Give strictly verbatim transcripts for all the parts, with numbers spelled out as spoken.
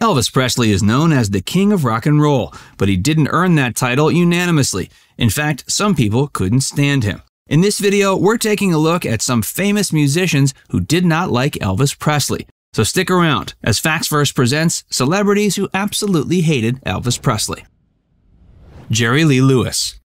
Elvis Presley is known as the King of Rock and Roll, but he didn't earn that title unanimously. In fact, some people couldn't stand him. In this video, we're taking a look at some famous musicians who did not like Elvis Presley. So stick around as Facts Verse presents celebrities who absolutely hated Elvis Presley. Jerry Lee Lewis.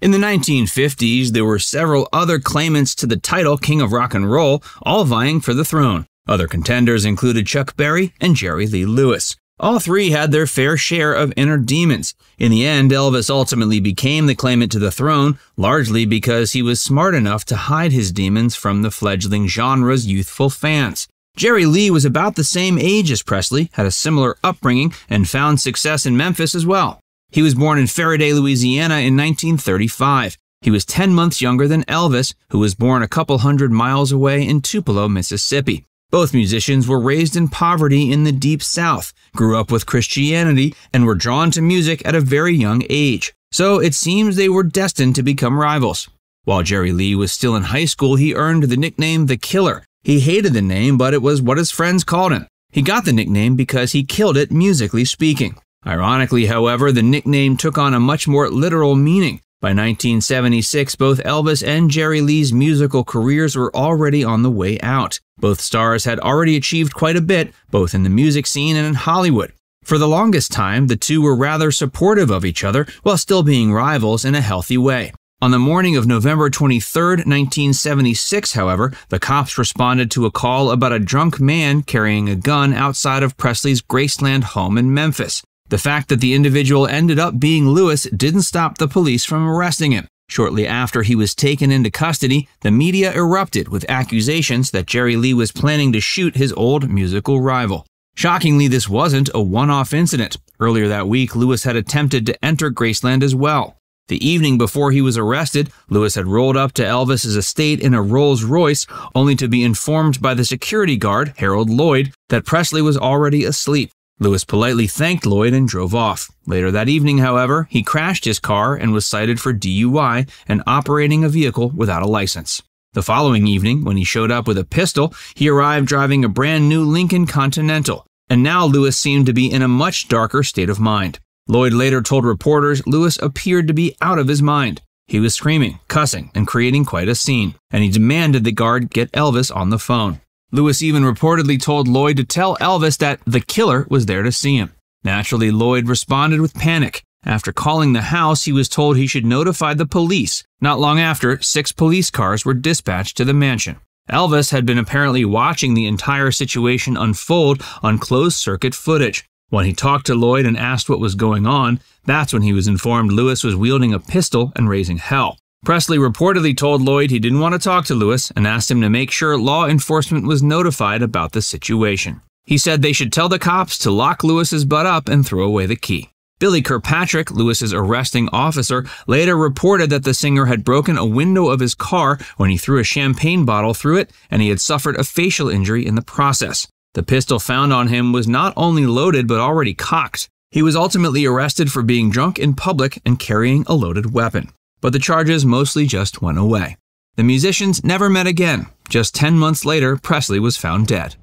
In the nineteen fifties, there were several other claimants to the title King of Rock and Roll, all vying for the throne. Other contenders included Chuck Berry and Jerry Lee Lewis. All three had their fair share of inner demons. In the end, Elvis ultimately became the claimant to the throne, largely because he was smart enough to hide his demons from the fledgling genre's youthful fans. Jerry Lee was about the same age as Presley, had a similar upbringing, and found success in Memphis as well. He was born in Faraday, Louisiana in nineteen thirty-five. He was ten months younger than Elvis, who was born a couple hundred miles away in Tupelo, Mississippi. Both musicians were raised in poverty in the Deep South, grew up with Christianity, and were drawn to music at a very young age. So it seems they were destined to become rivals. While Jerry Lee was still in high school, he earned the nickname The Killer. He hated the name, but it was what his friends called him. He got the nickname because he killed it musically speaking. Ironically, however, the nickname took on a much more literal meaning. By nineteen seventy-six, both Elvis and Jerry Lee's musical careers were already on the way out. Both stars had already achieved quite a bit, both in the music scene and in Hollywood. For the longest time, the two were rather supportive of each other while still being rivals in a healthy way. On the morning of November twenty-third, nineteen seventy-six, however, the cops responded to a call about a drunk man carrying a gun outside of Presley's Graceland home in Memphis. The fact that the individual ended up being Lewis didn't stop the police from arresting him. Shortly after he was taken into custody, the media erupted with accusations that Jerry Lee was planning to shoot his old musical rival. Shockingly, this wasn't a one-off incident. Earlier that week, Lewis had attempted to enter Graceland as well. The evening before he was arrested, Lewis had rolled up to Elvis's estate in a Rolls Royce, only to be informed by the security guard, Harold Lloyd, that Presley was already asleep. Lewis politely thanked Lloyd and drove off. Later that evening, however, he crashed his car and was cited for D U I and operating a vehicle without a license. The following evening, when he showed up with a pistol, he arrived driving a brand new Lincoln Continental. And now Lewis seemed to be in a much darker state of mind. Lloyd later told reporters Lewis appeared to be out of his mind. He was screaming, cussing, and creating quite a scene, and he demanded the guard get Elvis on the phone. Lewis even reportedly told Lloyd to tell Elvis that the killer was there to see him. Naturally, Lloyd responded with panic. After calling the house, he was told he should notify the police. Not long after, six police cars were dispatched to the mansion. Elvis had been apparently watching the entire situation unfold on closed-circuit footage. When he talked to Lloyd and asked what was going on, that's when he was informed Lewis was wielding a pistol and raising hell. Presley reportedly told Lloyd he didn't want to talk to Lewis and asked him to make sure law enforcement was notified about the situation. He said they should tell the cops to lock Lewis's butt up and throw away the key. Billy Kirkpatrick, Lewis's arresting officer, later reported that the singer had broken a window of his car when he threw a champagne bottle through it, and he had suffered a facial injury in the process. The pistol found on him was not only loaded but already cocked. He was ultimately arrested for being drunk in public and carrying a loaded weapon. But the charges mostly just went away. The musicians never met again. Just ten months later, Presley was found dead.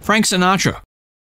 Frank Sinatra.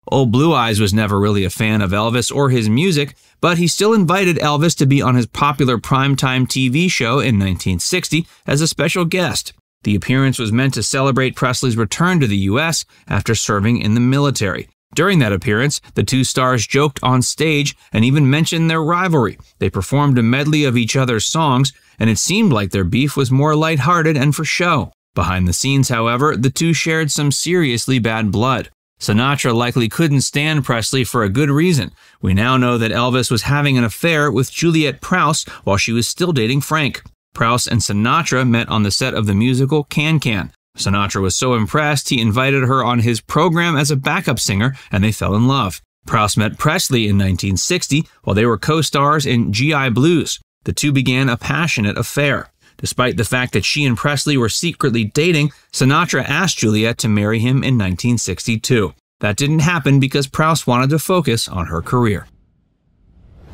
Old Blue Eyes was never really a fan of Elvis or his music, but he still invited Elvis to be on his popular primetime T V show in nineteen sixty as a special guest. The appearance was meant to celebrate Presley's return to the U S after serving in the military. During that appearance, the two stars joked on stage and even mentioned their rivalry. They performed a medley of each other's songs, and it seemed like their beef was more lighthearted and for show. Behind the scenes, however, the two shared some seriously bad blood. Sinatra likely couldn't stand Presley for a good reason. We now know that Elvis was having an affair with Juliet Prowse while she was still dating Frank. Prowse and Sinatra met on the set of the musical Can-Can. Sinatra was so impressed, he invited her on his program as a backup singer, and they fell in love. Prowse met Presley in nineteen sixty while they were co-stars in G I Blues. The two began a passionate affair. Despite the fact that she and Presley were secretly dating, Sinatra asked Juliet to marry him in nineteen sixty-two. That didn't happen because Prowse wanted to focus on her career.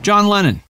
John Lennon.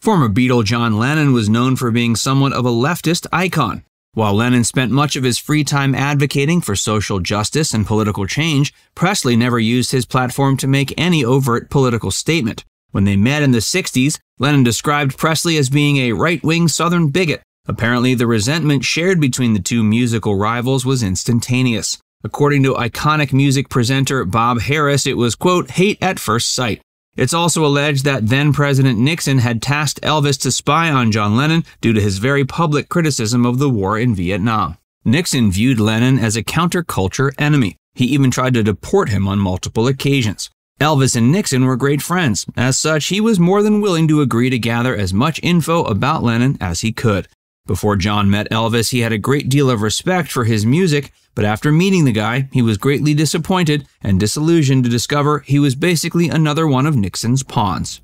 Former Beatle John Lennon was known for being somewhat of a leftist icon. While Lennon spent much of his free time advocating for social justice and political change, Presley never used his platform to make any overt political statement. When they met in the sixties, Lennon described Presley as being a right-wing Southern bigot. Apparently, the resentment shared between the two musical rivals was instantaneous. According to iconic music presenter Bob Harris, it was, quote, hate at first sight. It's also alleged that then-President Nixon had tasked Elvis to spy on John Lennon due to his very public criticism of the war in Vietnam. Nixon viewed Lennon as a counterculture enemy. He even tried to deport him on multiple occasions. Elvis and Nixon were great friends. As such, he was more than willing to agree to gather as much info about Lennon as he could. Before John met Elvis, he had a great deal of respect for his music, but after meeting the guy, he was greatly disappointed and disillusioned to discover he was basically another one of Nixon's pawns.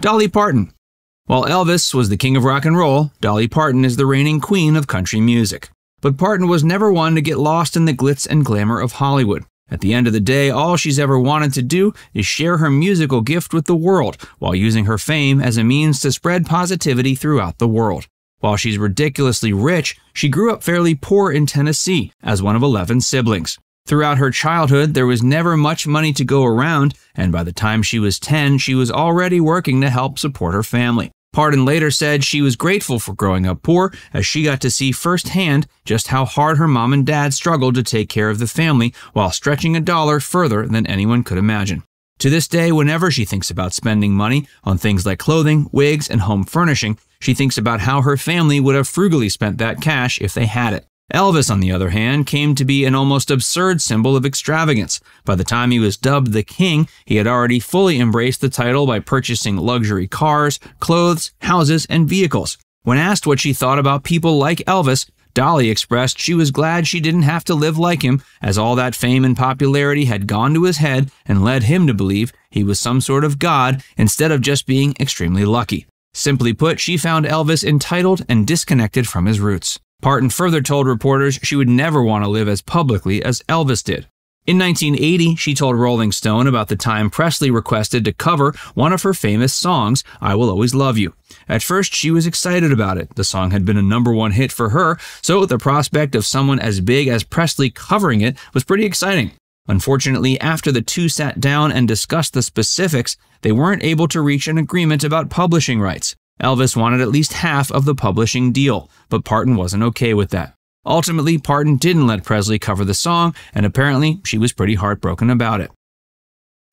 Dolly Parton. While Elvis was the king of rock and roll, Dolly Parton is the reigning queen of country music. But Parton was never one to get lost in the glitz and glamour of Hollywood. At the end of the day, all she's ever wanted to do is share her musical gift with the world, while using her fame as a means to spread positivity throughout the world. While she's ridiculously rich, she grew up fairly poor in Tennessee as one of eleven siblings. Throughout her childhood, there was never much money to go around, and by the time she was ten, she was already working to help support her family. Parton later said she was grateful for growing up poor, as she got to see firsthand just how hard her mom and dad struggled to take care of the family while stretching a dollar further than anyone could imagine. To this day, whenever she thinks about spending money on things like clothing, wigs, and home furnishing, she thinks about how her family would have frugally spent that cash if they had it. Elvis, on the other hand, came to be an almost absurd symbol of extravagance. By the time he was dubbed the king, he had already fully embraced the title by purchasing luxury cars, clothes, houses, and vehicles. When asked what she thought about people like Elvis, Dolly expressed she was glad she didn't have to live like him, as all that fame and popularity had gone to his head and led him to believe he was some sort of god instead of just being extremely lucky. Simply put, she found Elvis entitled and disconnected from his roots. Parton further told reporters she would never want to live as publicly as Elvis did. In nineteen eighty, she told Rolling Stone about the time Presley requested to cover one of her famous songs, I Will Always Love You. At first, she was excited about it. The song had been a number one hit for her, so the prospect of someone as big as Presley covering it was pretty exciting. Unfortunately, after the two sat down and discussed the specifics, they weren't able to reach an agreement about publishing rights. Elvis wanted at least half of the publishing deal, but Parton wasn't okay with that. Ultimately, Parton didn't let Presley cover the song, and apparently she was pretty heartbroken about it.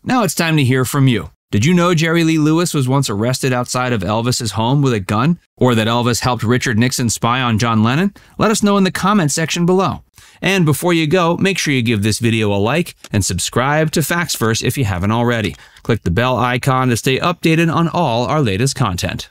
Now it's time to hear from you. Did you know Jerry Lee Lewis was once arrested outside of Elvis's home with a gun? Or that Elvis helped Richard Nixon spy on John Lennon? Let us know in the comment section below. And before you go, make sure you give this video a like and subscribe to Facts Verse if you haven't already. Click the bell icon to stay updated on all our latest content.